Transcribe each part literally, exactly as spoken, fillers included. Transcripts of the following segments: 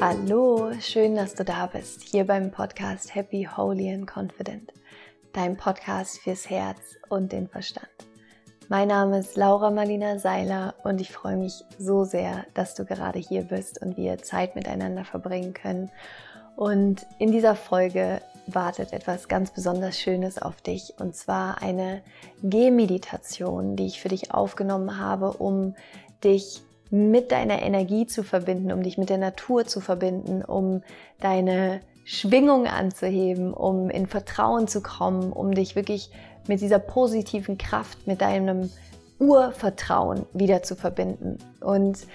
Hallo, schön, dass du da bist, hier beim Podcast Happy, Holy and Confident, dein Podcast fürs Herz und den Verstand. Mein Name ist Laura Malina Seiler und ich freue mich so sehr, dass du gerade hier bist und wir Zeit miteinander verbringen können. Und in dieser Folge wartet etwas ganz besonders Schönes auf dich, und zwar eine Gehmeditation, die ich für dich aufgenommen habe, um dich mit deiner Energie zu verbinden, um dich mit der Natur zu verbinden, um deine Schwingung anzuheben, um in Vertrauen zu kommen, um dich wirklich mit dieser positiven Kraft, mit deinem Urvertrauen wieder zu verbinden. Und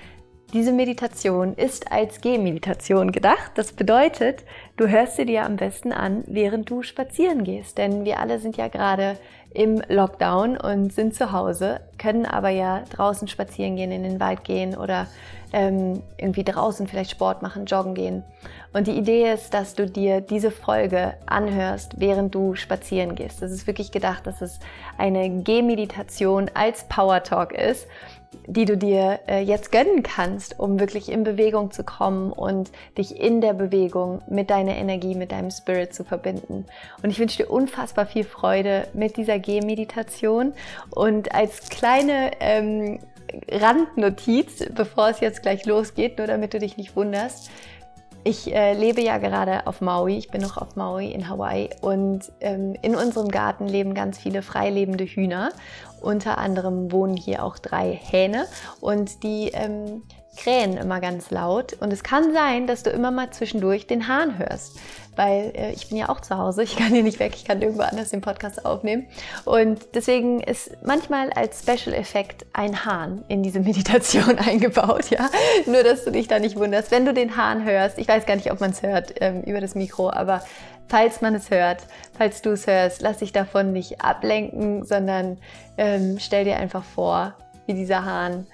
diese Meditation ist als Gehmeditation gedacht. Das bedeutet, du hörst sie dir am besten an, während du spazieren gehst. Denn wir alle sind ja gerade im Lockdown und sind zu Hause, können aber ja draußen spazieren gehen, in den Wald gehen oder ähm, irgendwie draußen vielleicht Sport machen, joggen gehen. Und die Idee ist, dass du dir diese Folge anhörst, während du spazieren gehst. Das ist wirklich gedacht, dass es eine Gehmeditation als Powertalk ist, die du dir äh, jetzt gönnen kannst, um wirklich in Bewegung zu kommen und dich in der Bewegung mit deiner Energie, mit deinem Spirit zu verbinden. Und ich wünsche dir unfassbar viel Freude mit dieser Gehmeditation. Und als kleine ähm, Randnotiz, bevor es jetzt gleich losgeht, nur damit du dich nicht wunderst, ich äh, lebe ja gerade auf Maui, ich bin noch auf Maui in Hawaii, und ähm, in unserem Garten leben ganz viele freilebende Hühner. Unter anderem wohnen hier auch drei Hähne, und die ähm, krähen immer ganz laut. Und es kann sein, dass du immer mal zwischendurch den Hahn hörst, weil äh, ich bin ja auch zu Hause, ich kann hier nicht weg, ich kann irgendwo anders den Podcast aufnehmen. Und deswegen ist manchmal als Special-Effekt ein Hahn in diese Meditation eingebaut. Ja? Nur, dass du dich da nicht wunderst, wenn du den Hahn hörst. Ich weiß gar nicht, ob man es hört ähm, über das Mikro, aber falls man es hört, falls du es hörst, lass dich davon nicht ablenken, sondern ähm, stell dir einfach vor, wie dieser Hahn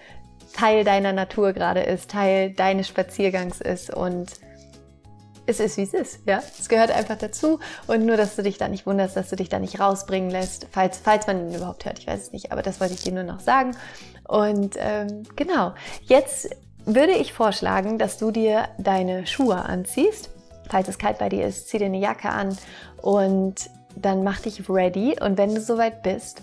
Teil deiner Natur gerade ist, Teil deines Spaziergangs ist, und es ist, wie es ist. Ja? Es gehört einfach dazu, und nur, dass du dich da nicht wunderst, dass du dich da nicht rausbringen lässt, falls, falls man ihn überhaupt hört, ich weiß es nicht, aber das wollte ich dir nur noch sagen. Und ähm, genau, jetzt würde ich vorschlagen, dass du dir deine Schuhe anziehst. Falls es kalt bei dir ist, zieh dir eine Jacke an und dann mach dich ready. Und wenn du soweit bist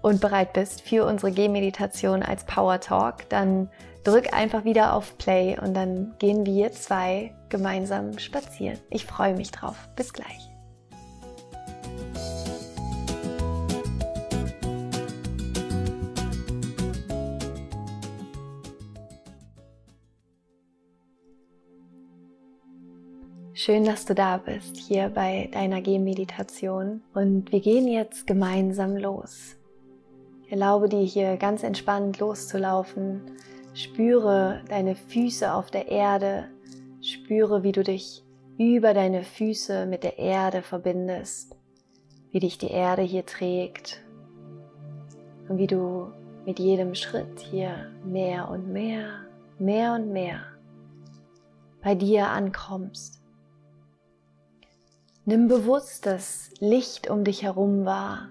und bereit bist für unsere Gehmeditation als Power Talk, dann drück einfach wieder auf Play und dann gehen wir zwei gemeinsam spazieren. Ich freue mich drauf. Bis gleich. Schön, dass du da bist, hier bei deiner Gehmeditation, und wir gehen jetzt gemeinsam los. Erlaube dir, hier ganz entspannt loszulaufen. Spüre deine Füße auf der Erde. Spüre, wie du dich über deine Füße mit der Erde verbindest, wie dich die Erde hier trägt und wie du mit jedem Schritt hier mehr und mehr, mehr und mehr bei dir ankommst. Nimm bewusst das Licht um dich herum wahr.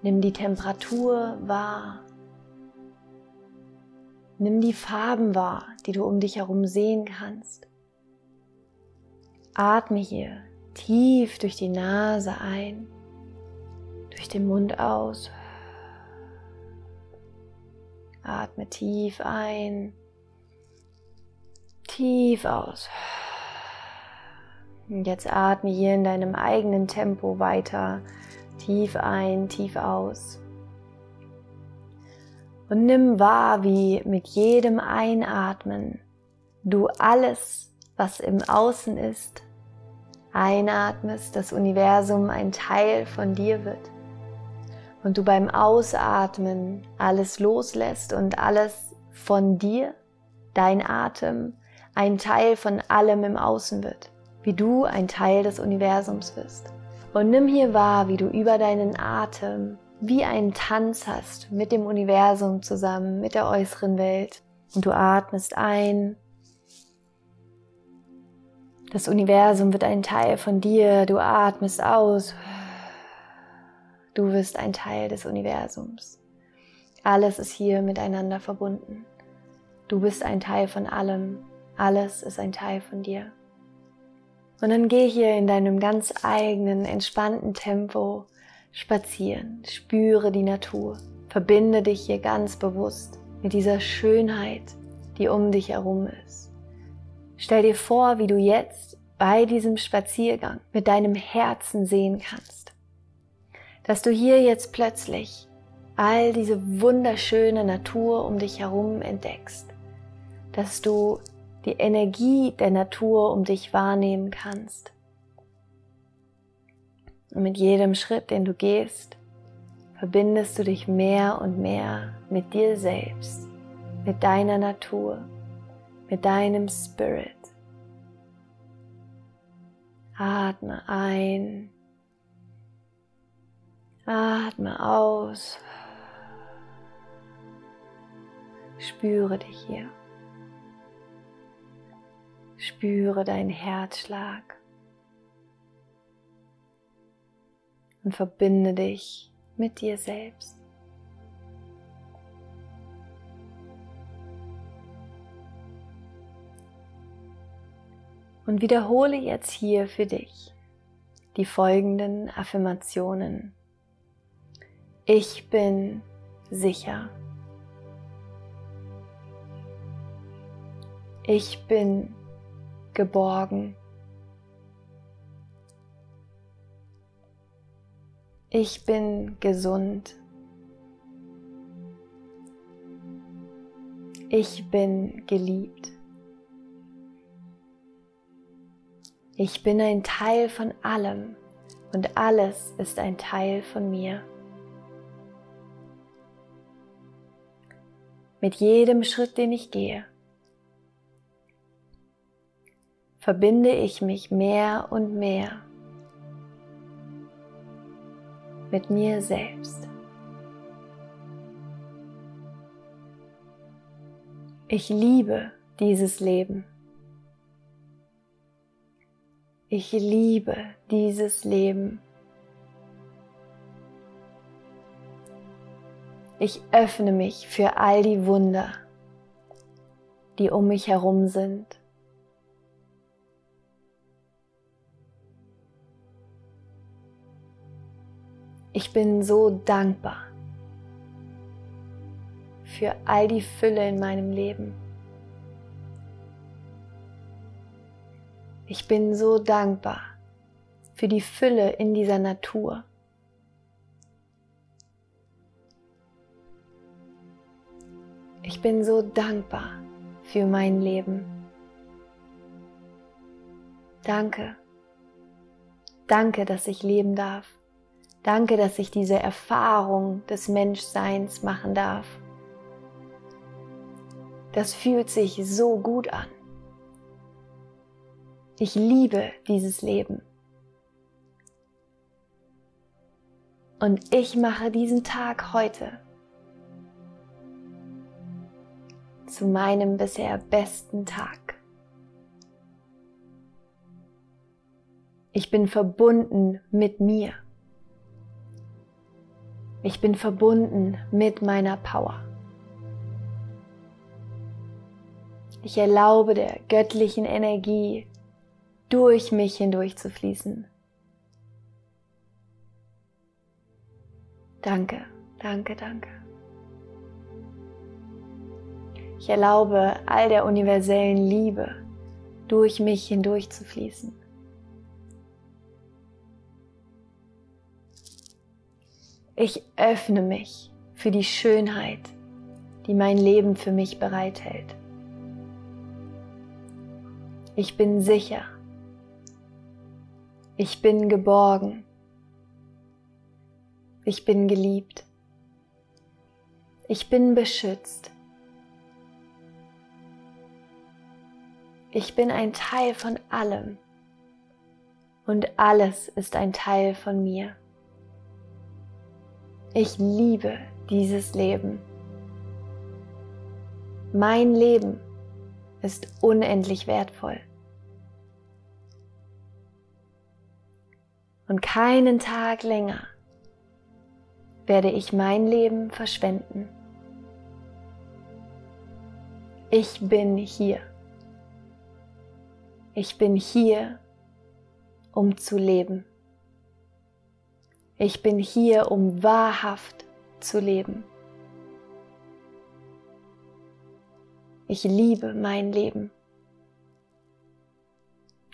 Nimm die Temperatur wahr. Nimm die Farben wahr, die du um dich herum sehen kannst. Atme hier tief durch die Nase ein, durch den Mund aus. Atme tief ein, tief aus. Und jetzt atme hier in deinem eigenen Tempo weiter, tief ein, tief aus. Und nimm wahr, wie mit jedem Einatmen du alles, was im Außen ist, einatmest, das Universum ein Teil von dir wird. Und du beim Ausatmen alles loslässt und alles von dir, dein Atem, ein Teil von allem im Außen wird, wie du ein Teil des Universums bist. Und nimm hier wahr, wie du über deinen Atem wie einen Tanz hast mit dem Universum zusammen, mit der äußeren Welt. Und du atmest ein. Das Universum wird ein Teil von dir. Du atmest aus. Du wirst ein Teil des Universums. Alles ist hier miteinander verbunden. Du bist ein Teil von allem. Alles ist ein Teil von dir. Und dann geh hier in deinem ganz eigenen, entspannten Tempo spazieren. Spüre die Natur. Verbinde dich hier ganz bewusst mit dieser Schönheit, die um dich herum ist. Stell dir vor, wie du jetzt bei diesem Spaziergang mit deinem Herzen sehen kannst. Dass du hier jetzt plötzlich all diese wunderschöne Natur um dich herum entdeckst. Dass du die Energie der Natur um dich wahrnehmen kannst. Und mit jedem Schritt, den du gehst, verbindest du dich mehr und mehr mit dir selbst, mit deiner Natur, mit deinem Spirit. Atme ein, atme aus, spüre dich hier. Spüre deinen Herzschlag und verbinde dich mit dir selbst. Und wiederhole jetzt hier für dich die folgenden Affirmationen. Ich bin sicher. Ich bin geborgen. Ich bin gesund. Ich bin geliebt. Ich bin ein Teil von allem und alles ist ein Teil von mir. Mit jedem Schritt, den ich gehe, verbinde ich mich mehr und mehr mit mir selbst. Ich liebe dieses Leben. Ich liebe dieses Leben. Ich öffne mich für all die Wunder, die um mich herum sind. Ich bin so dankbar für all die Fülle in meinem Leben. Ich bin so dankbar für die Fülle in dieser Natur. Ich bin so dankbar für mein Leben. Danke. Danke, dass ich leben darf. Danke, dass ich diese Erfahrung des Menschseins machen darf. Das fühlt sich so gut an. Ich liebe dieses Leben. Und ich mache diesen Tag heute zu meinem bisher besten Tag. Ich bin verbunden mit mir. Ich bin verbunden mit meiner Power. Ich erlaube der göttlichen Energie, durch mich hindurch zu fließen. Danke, danke, danke. Ich erlaube all der universellen Liebe, durch mich hindurch zu fließen. Ich öffne mich für die Schönheit, die mein Leben für mich bereithält. Ich bin sicher. Ich bin geborgen. Ich bin geliebt. Ich bin beschützt. Ich bin ein Teil von allem und alles ist ein Teil von mir. Ich liebe dieses Leben. Mein Leben ist unendlich wertvoll. Und keinen Tag länger werde ich mein Leben verschwenden. Ich bin hier Ich bin hier, um zu leben. Ich bin hier, um wahrhaft zu leben. Ich liebe mein Leben.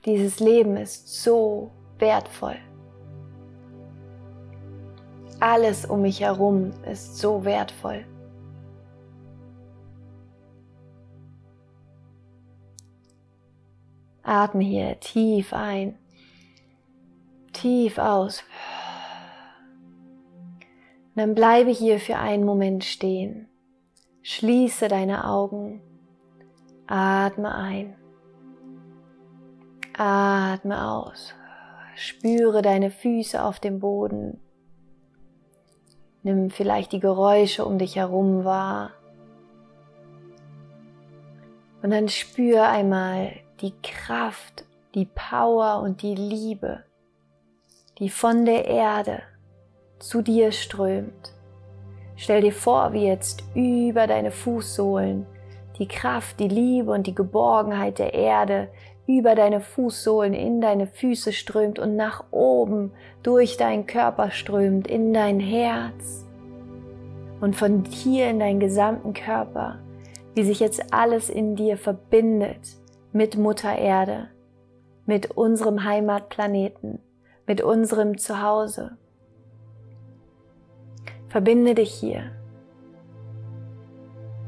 Dieses Leben ist so wertvoll. Alles um mich herum ist so wertvoll. Atme hier tief ein, tief aus. Und dann bleibe hier für einen Moment stehen. Schließe deine Augen. Atme ein. Atme aus. Spüre deine Füße auf dem Boden. Nimm vielleicht die Geräusche um dich herum wahr. Und dann spür einmal die Kraft, die Power und die Liebe, die von der Erde zu dir strömt. Stell dir vor, wie jetzt über deine Fußsohlen die Kraft, die Liebe und die Geborgenheit der Erde über deine Fußsohlen in deine Füße strömt und nach oben durch deinen Körper strömt, in dein Herz und von hier in deinen gesamten Körper, wie sich jetzt alles in dir verbindet mit Mutter Erde, mit unserem Heimatplaneten, mit unserem Zuhause. Verbinde dich hier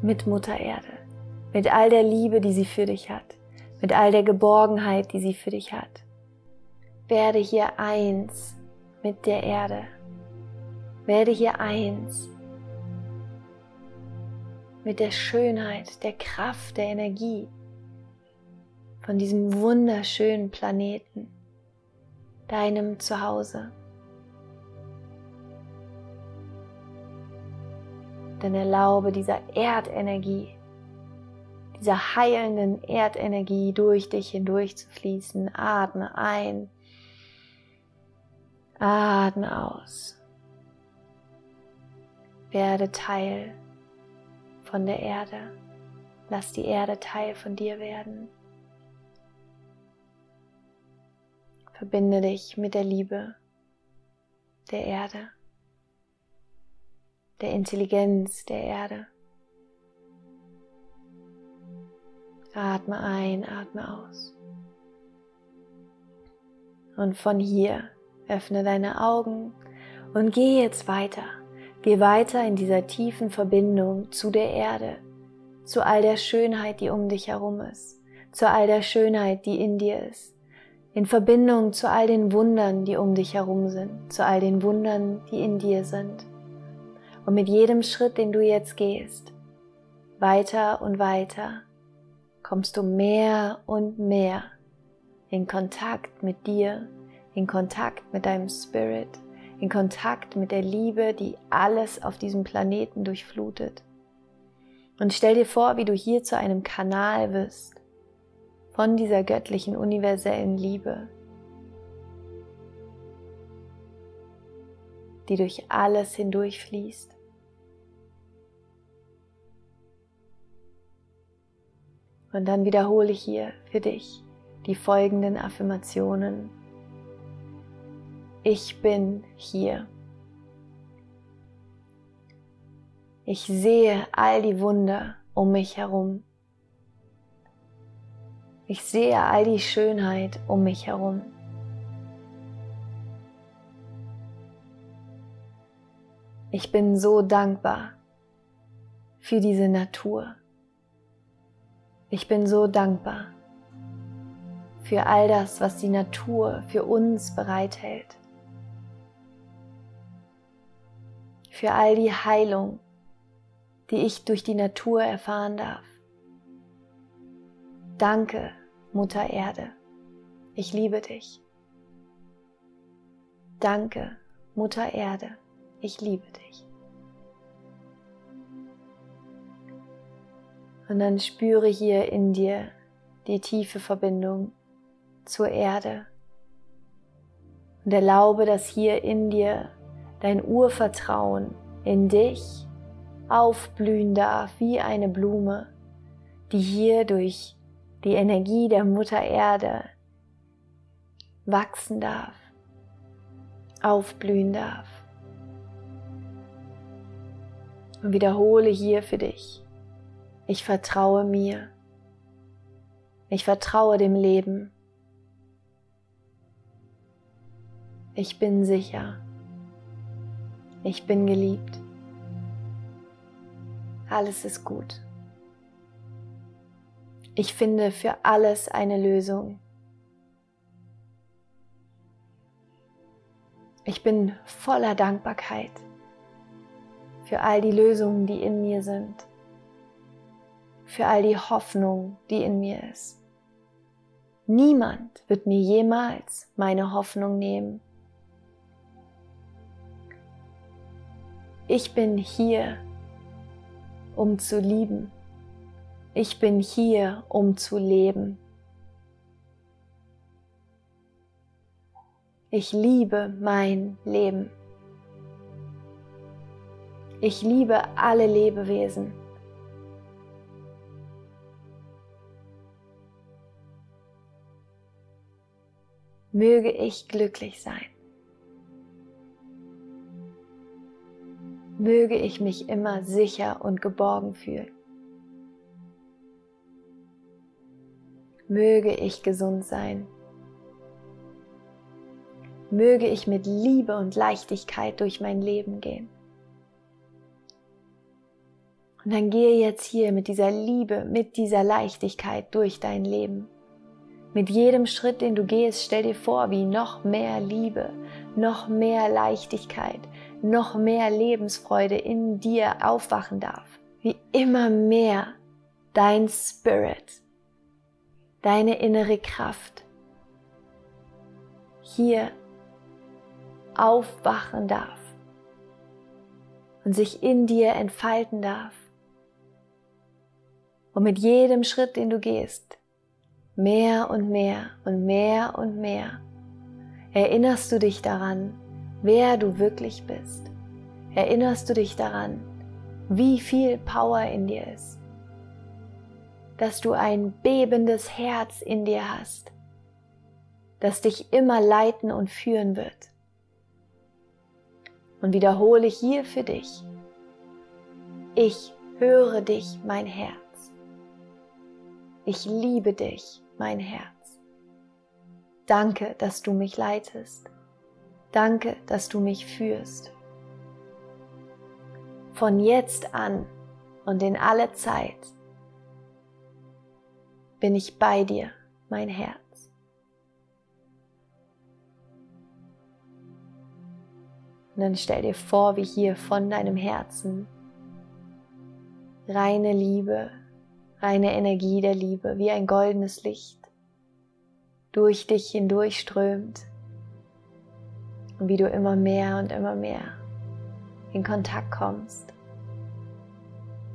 mit Mutter Erde, mit all der Liebe, die sie für dich hat, mit all der Geborgenheit, die sie für dich hat. Werde hier eins mit der Erde. Werde hier eins mit der Schönheit, der Kraft, der Energie von diesem wunderschönen Planeten, deinem Zuhause. Dann erlaube dieser Erdenergie, dieser heilenden Erdenergie durch dich hindurch zu fließen. Atme ein, atme aus. Werde Teil von der Erde. Lass die Erde Teil von dir werden. Verbinde dich mit der Liebe der Erde, der Intelligenz der Erde. Atme ein, atme aus. Und von hier öffne deine Augen und geh jetzt weiter. Geh weiter in dieser tiefen Verbindung zu der Erde, zu all der Schönheit, die um dich herum ist, zu all der Schönheit, die in dir ist, in Verbindung zu all den Wundern, die um dich herum sind, zu all den Wundern, die in dir sind. Und mit jedem Schritt, den du jetzt gehst, weiter und weiter, kommst du mehr und mehr in Kontakt mit dir, in Kontakt mit deinem Spirit, in Kontakt mit der Liebe, die alles auf diesem Planeten durchflutet. Und stell dir vor, wie du hier zu einem Kanal wirst von dieser göttlichen, universellen Liebe, die durch alles hindurch fließt. Und dann wiederhole hier für dich die folgenden Affirmationen. Ich bin hier. Ich sehe all die Wunder um mich herum. Ich sehe all die Schönheit um mich herum. Ich bin so dankbar für diese Natur. Ich bin so dankbar für all das, was die Natur für uns bereithält. Für all die Heilung, die ich durch die Natur erfahren darf. Danke, Mutter Erde. Ich liebe dich. Danke, Mutter Erde. Ich liebe dich. Und dann spüre hier in dir die tiefe Verbindung zur Erde. Und erlaube, dass hier in dir dein Urvertrauen in dich aufblühen darf, wie eine Blume, die hier durch die Energie der Mutter Erde wachsen darf, aufblühen darf. Und wiederhole hier für dich: Ich vertraue mir. Ich vertraue dem Leben. Ich bin sicher. Ich bin geliebt. Alles ist gut. Ich finde für alles eine Lösung. Ich bin voller Dankbarkeit für all die Lösungen, die in mir sind, für all die Hoffnung, die in mir ist. Niemand wird mir jemals meine Hoffnung nehmen. Ich bin hier, um zu lieben. Ich bin hier, um zu leben. Ich liebe mein Leben. Ich liebe alle Lebewesen. Möge ich glücklich sein. Möge ich mich immer sicher und geborgen fühlen. Möge ich gesund sein. Möge ich mit Liebe und Leichtigkeit durch mein Leben gehen. Und dann gehe jetzt hier mit dieser Liebe, mit dieser Leichtigkeit durch dein Leben. Mit jedem Schritt, den du gehst, stell dir vor, wie noch mehr Liebe, noch mehr Leichtigkeit, noch mehr Lebensfreude in dir aufwachen darf. Wie immer mehr dein Spirit, deine innere Kraft hier aufwachen darf und sich in dir entfalten darf. Und mit jedem Schritt, den du gehst, mehr und mehr und mehr und mehr erinnerst du dich daran, wer du wirklich bist. Erinnerst du dich daran, wie viel Power in dir ist, dass du ein bebendes Herz in dir hast, das dich immer leiten und führen wird. Und wiederhole hier für dich: Ich höre dich, mein Herz. Ich liebe dich, mein Herz. Danke, dass du mich leitest. Danke, dass du mich führst. Von jetzt an und in alle Zeit bin ich bei dir, mein Herz. Und dann stell dir vor, wie hier von deinem Herzen reine Liebe, reine Energie der Liebe, wie ein goldenes Licht durch dich hindurch strömt. Und wie du immer mehr und immer mehr in Kontakt kommst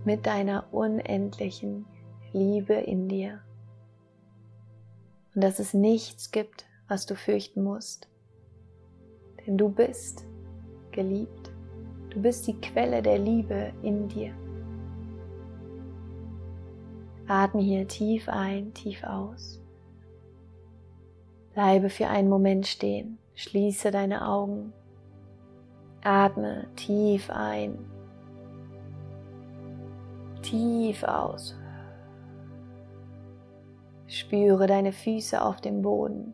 mit deiner unendlichen Liebe in dir. Und dass es nichts gibt, was du fürchten musst. Denn du bist geliebt. Du bist die Quelle der Liebe in dir. Atme hier tief ein, tief aus. Bleibe für einen Moment stehen. Schließe deine Augen. Atme tief ein, tief aus. Spüre deine Füße auf dem Boden.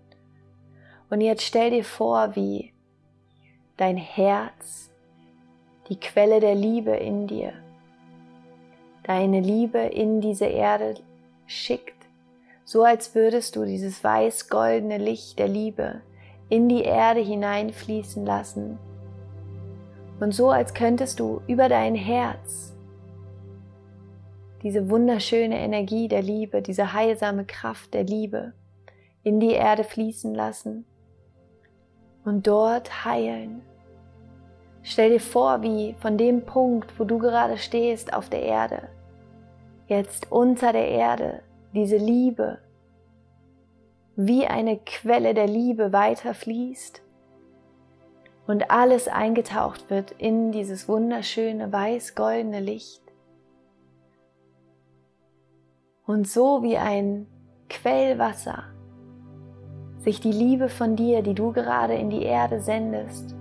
Und jetzt stell dir vor, wie dein Herz, die Quelle der Liebe in dir, deine Liebe in diese Erde schickt, so als würdest du dieses weiß-goldene Licht der Liebe in die Erde hineinfließen lassen. Und so, als könntest du über dein Herz diese wunderschöne Energie der Liebe, diese heilsame Kraft der Liebe in die Erde fließen lassen und dort heilen. Stell dir vor, wie von dem Punkt, wo du gerade stehst auf der Erde, jetzt unter der Erde, diese Liebe wie eine Quelle der Liebe weiterfließt und alles eingetaucht wird in dieses wunderschöne weiß-goldene Licht. Und so wie ein Quellwasser, sich die Liebe von dir, die du gerade in die Erde sendest,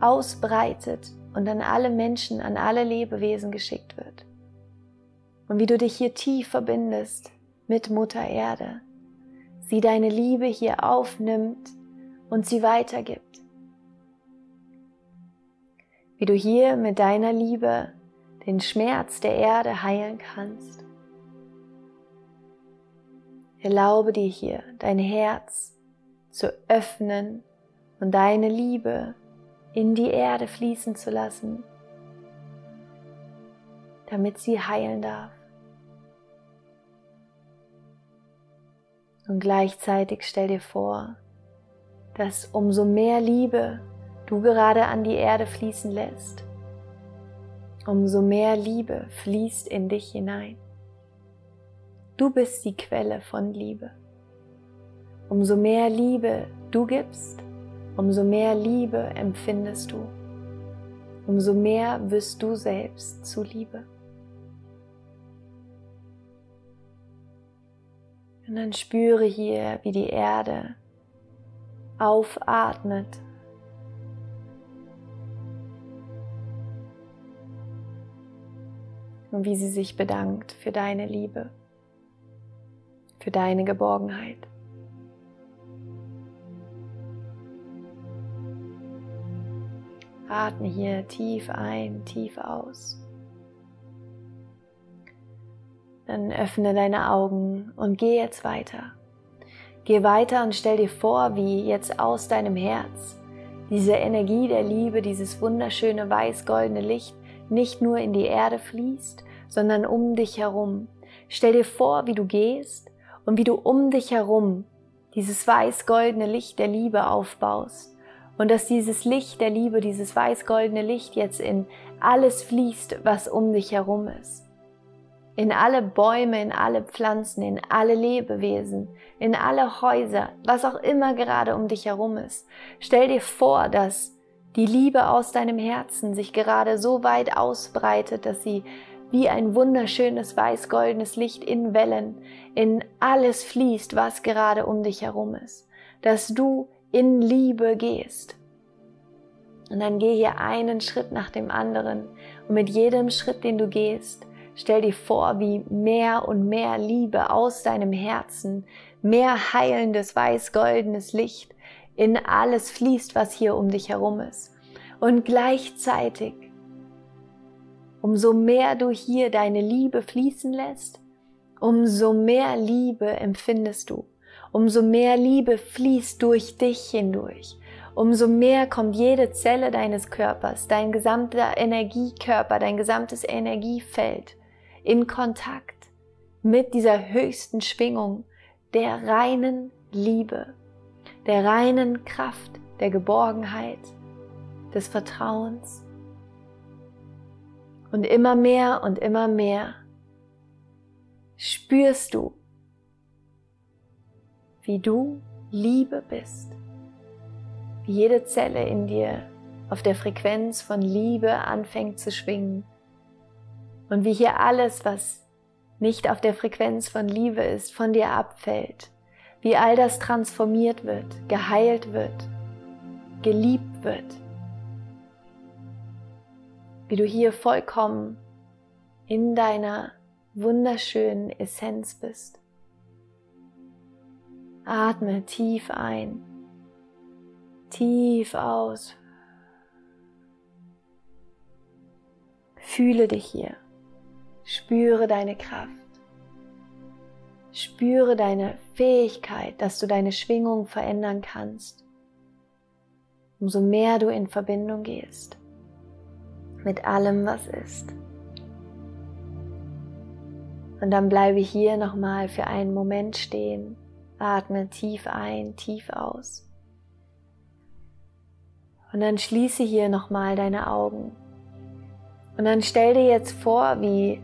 ausbreitet und an alle Menschen, an alle Lebewesen geschickt wird. Und wie du dich hier tief verbindest mit Mutter Erde, sie deine Liebe hier aufnimmt und sie weitergibt. Wie du hier mit deiner Liebe den Schmerz der Erde heilen kannst. Erlaube dir hier, dein Herz zu öffnen und deine Liebe in die Erde fließen zu lassen, damit sie heilen darf. Und gleichzeitig stell dir vor, dass umso mehr Liebe du gerade an die Erde fließen lässt, umso mehr Liebe fließt in dich hinein. Du bist die Quelle von Liebe. Umso mehr Liebe du gibst, umso mehr Liebe empfindest du. Umso mehr wirst du selbst zu Liebe. Und dann spüre hier, wie die Erde aufatmet. Und wie sie sich bedankt für deine Liebe, für deine Geborgenheit. Atme hier tief ein, tief aus. Dann öffne deine Augen und geh jetzt weiter. Geh weiter und stell dir vor, wie jetzt aus deinem Herz diese Energie der Liebe, dieses wunderschöne weiß-goldene Licht nicht nur in die Erde fließt, sondern um dich herum. Stell dir vor, wie du gehst und wie du um dich herum dieses weiß-goldene Licht der Liebe aufbaust. Und dass dieses Licht der Liebe, dieses weiß-goldene Licht jetzt in alles fließt, was um dich herum ist. In alle Bäume, in alle Pflanzen, in alle Lebewesen, in alle Häuser, was auch immer gerade um dich herum ist. Stell dir vor, dass die Liebe aus deinem Herzen sich gerade so weit ausbreitet, dass sie wie ein wunderschönes weiß-goldenes Licht in Wellen in alles fließt, was gerade um dich herum ist. Dass du in Liebe gehst. Und dann geh hier einen Schritt nach dem anderen. Und mit jedem Schritt, den du gehst, stell dir vor, wie mehr und mehr Liebe aus deinem Herzen, mehr heilendes, weiß-goldenes Licht in alles fließt, was hier um dich herum ist. Und gleichzeitig, umso mehr du hier deine Liebe fließen lässt, umso mehr Liebe empfindest du. Umso mehr Liebe fließt durch dich hindurch. Umso mehr kommt jede Zelle deines Körpers, dein gesamter Energiekörper, dein gesamtes Energiefeld in Kontakt mit dieser höchsten Schwingung der reinen Liebe, der reinen Kraft, der Geborgenheit, des Vertrauens. Und immer mehr und immer mehr spürst du, wie du Liebe bist. Jede Zelle in dir auf der Frequenz von Liebe anfängt zu schwingen. Und wie hier alles, was nicht auf der Frequenz von Liebe ist, von dir abfällt. Wie all das transformiert wird, geheilt wird, geliebt wird. Wie du hier vollkommen in deiner wunderschönen Essenz bist. Atme tief ein. Tief aus. Fühle dich hier. Spüre deine Kraft. Spüre deine Fähigkeit, dass du deine Schwingung verändern kannst. Umso mehr du in Verbindung gehst mit allem, was ist. Und dann bleibe hier nochmal für einen Moment stehen. Atme tief ein, tief aus. Und dann schließe hier nochmal deine Augen. Und dann stell dir jetzt vor, wie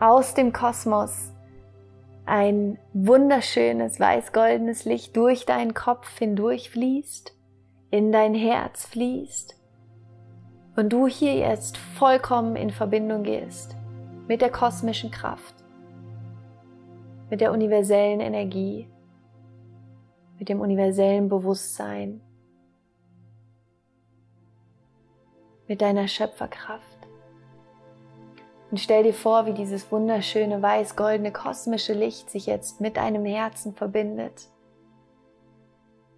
aus dem Kosmos ein wunderschönes weiß-goldenes Licht durch deinen Kopf hindurch fließt, in dein Herz fließt und du hier jetzt vollkommen in Verbindung gehst mit der kosmischen Kraft. mit der universellen Energie, mit dem universellen Bewusstsein, mit deiner Schöpferkraft. Und stell dir vor, wie dieses wunderschöne, weiß-goldene, kosmische Licht sich jetzt mit deinem Herzen verbindet.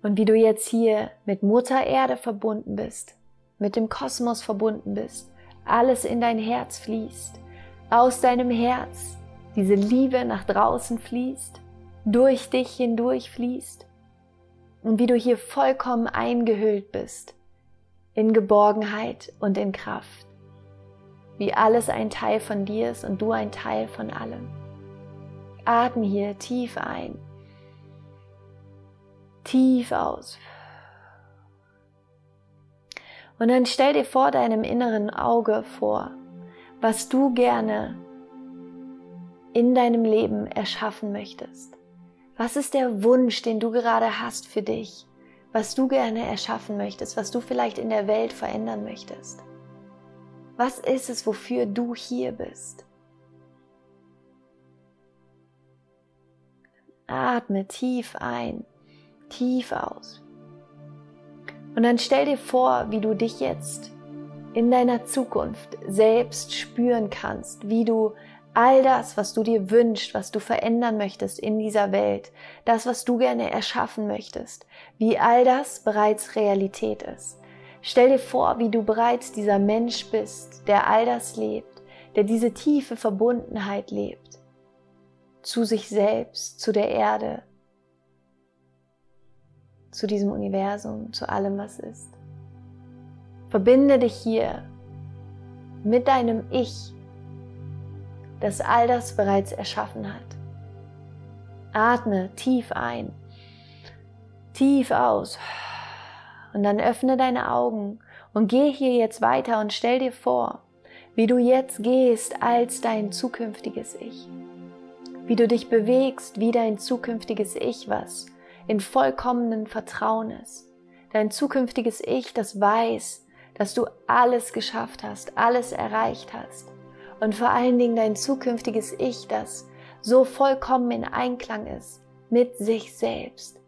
Und wie du jetzt hier mit Mutter Erde verbunden bist, mit dem Kosmos verbunden bist, alles in dein Herz fließt, aus deinem Herz diese Liebe nach draußen fließt, durch dich hindurch fließt. Und wie du hier vollkommen eingehüllt bist, in Geborgenheit und in Kraft. Wie alles ein Teil von dir ist und du ein Teil von allem. Atme hier tief ein, tief aus. Und dann stell dir vor deinem inneren Auge vor, was du gerne in deinem Leben erschaffen möchtest. Was ist der Wunsch, den du gerade hast für dich? Was du gerne erschaffen möchtest, was du vielleicht in der Welt verändern möchtest? Was ist es, wofür du hier bist? Atme tief ein, tief aus. Und dann stell dir vor, wie du dich jetzt in deiner Zukunft selbst spüren kannst, wie du all das, was du dir wünschst, was du verändern möchtest in dieser Welt, das, was du gerne erschaffen möchtest, wie all das bereits Realität ist. Stell dir vor, wie du bereits dieser Mensch bist, der all das lebt, der diese tiefe Verbundenheit lebt, zu sich selbst, zu der Erde, zu diesem Universum, zu allem, was ist. Verbinde dich hier mit deinem Ich, das all das bereits erschaffen hat. Atme tief ein, tief aus. Und dann öffne deine Augen und geh hier jetzt weiter und stell dir vor, wie du jetzt gehst als dein zukünftiges Ich. Wie du dich bewegst, wie dein zukünftiges Ich, was in vollkommenem Vertrauen ist. Dein zukünftiges Ich, das weiß, dass du alles geschafft hast, alles erreicht hast. Und vor allen Dingen dein zukünftiges Ich, das so vollkommen in Einklang ist mit sich selbst,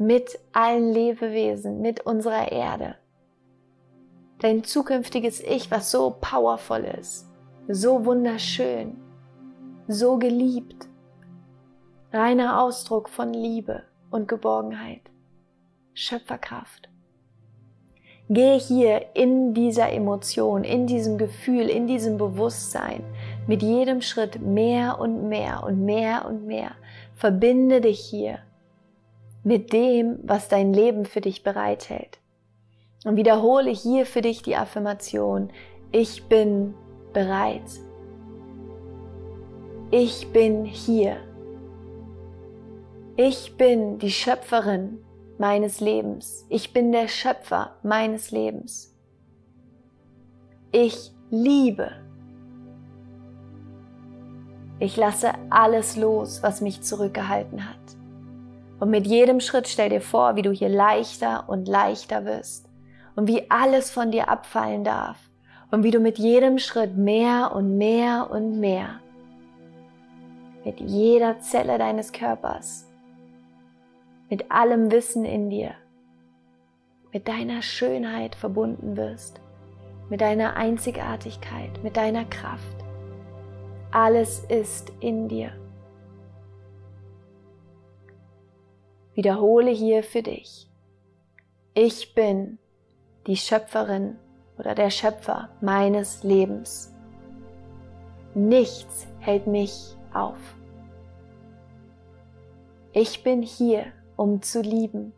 mit allen Lebewesen, mit unserer Erde. Dein zukünftiges Ich, was so powervoll ist, so wunderschön, so geliebt, reiner Ausdruck von Liebe und Geborgenheit, Schöpferkraft. Geh hier in dieser Emotion, in diesem Gefühl, in diesem Bewusstsein mit jedem Schritt mehr und mehr und mehr und mehr. Verbinde dich hier mit dem, was dein Leben für dich bereithält. Und wiederhole hier für dich die Affirmation: Ich bin bereit. Ich bin hier. Ich bin die Schöpferin meines Lebens. Ich bin der Schöpfer meines Lebens. Ich liebe. Ich lasse alles los, was mich zurückgehalten hat. Und mit jedem Schritt stell dir vor, wie du hier leichter und leichter wirst und wie alles von dir abfallen darf und wie du mit jedem Schritt mehr und mehr und mehr, mit jeder Zelle deines Körpers, mit allem Wissen in dir, mit deiner Schönheit verbunden wirst, mit deiner Einzigartigkeit, mit deiner Kraft. Alles ist in dir. Wiederhole hier für dich: Ich bin die Schöpferin oder der Schöpfer meines Lebens. Nichts hält mich auf. Ich bin hier, um zu lieben.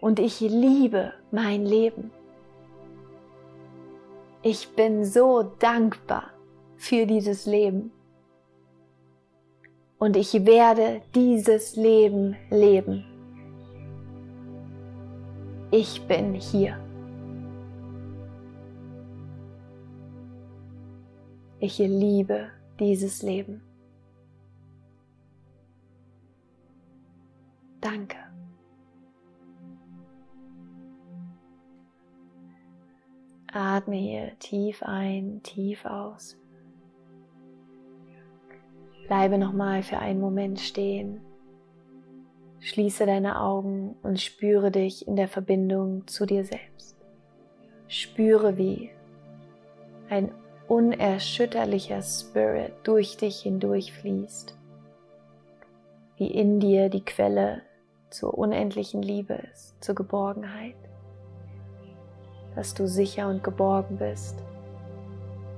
Und ich liebe mein Leben. Ich bin so dankbar für dieses Leben. Und ich werde dieses Leben leben. Ich bin hier. Ich liebe dieses Leben. Danke. Atme hier tief ein, tief aus. Bleibe nochmal für einen Moment stehen. Schließe deine Augen und spüre dich in der Verbindung zu dir selbst. Spüre, wie ein unerschütterlicher Spirit durch dich hindurch fließt, wie in dir die Quelle zur unendlichen Liebe ist, zur Geborgenheit, dass du sicher und geborgen bist,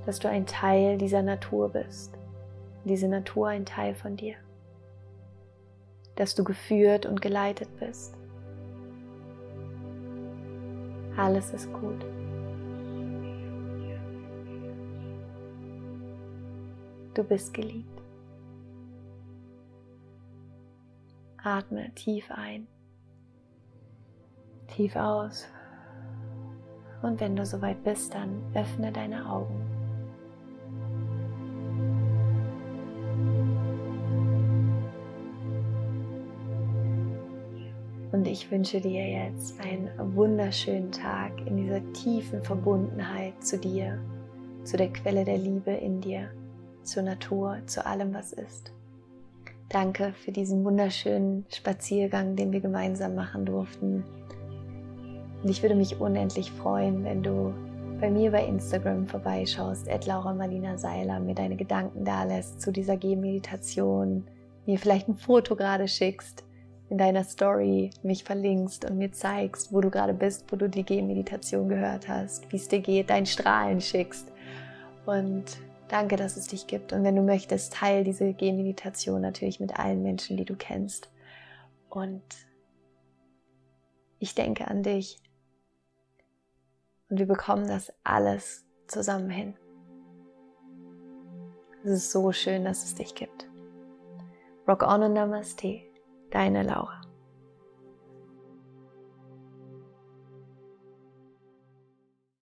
dass du ein Teil dieser Natur bist, diese Natur ein Teil von dir, dass du geführt und geleitet bist. Alles ist gut. Du bist geliebt. Atme tief ein, tief aus. Und wenn du soweit bist, dann öffne deine Augen. Und ich wünsche dir jetzt einen wunderschönen Tag in dieser tiefen Verbundenheit zu dir, zu der Quelle der Liebe in dir, zur Natur, zu allem, was ist. Danke für diesen wunderschönen Spaziergang, den wir gemeinsam machen durften. Und ich würde mich unendlich freuen, wenn du bei mir bei Instagram vorbeischaust, at Laura Malina Seiler, mir deine Gedanken dalässt zu dieser Gehmeditation, mir vielleicht ein Foto gerade schickst, in deiner Story mich verlinkst und mir zeigst, wo du gerade bist, wo du die Gehmeditation gehört hast, wie es dir geht, dein Strahlen schickst. Und danke, dass es dich gibt. Und wenn du möchtest, teile diese Gehmeditation natürlich mit allen Menschen, die du kennst. Und ich denke an dich. Und wir bekommen das alles zusammen hin. Es ist so schön, dass es dich gibt. Rock on und Namaste, deine Laura.